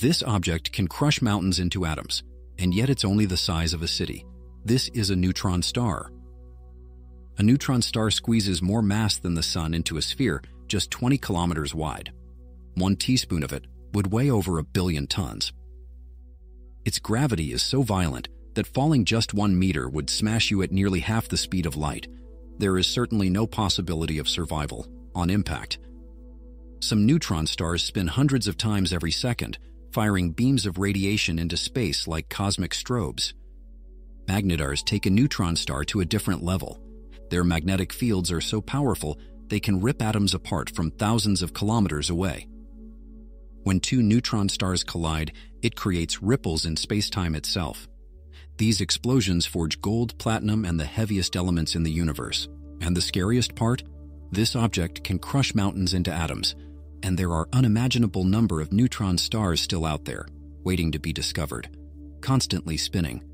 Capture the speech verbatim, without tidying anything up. This object can crush mountains into atoms, and yet it's only the size of a city. This is a neutron star. A neutron star squeezes more mass than the sun into a sphere just twenty kilometers wide. One teaspoon of it would weigh over a billion tons. Its gravity is so violent that falling just one meter would smash you at nearly half the speed of light. There is certainly no possibility of survival on impact. Some neutron stars spin hundreds of times every second, firing beams of radiation into space like cosmic strobes. Magnetars take a neutron star to a different level. Their magnetic fields are so powerful they can rip atoms apart from thousands of kilometers away. When two neutron stars collide, it creates ripples in spacetime itself. These explosions forge gold, platinum, and the heaviest elements in the universe. And the scariest part? This object can crush mountains into atoms, and there are an unimaginable number of neutron stars still out there, waiting to be discovered, constantly spinning.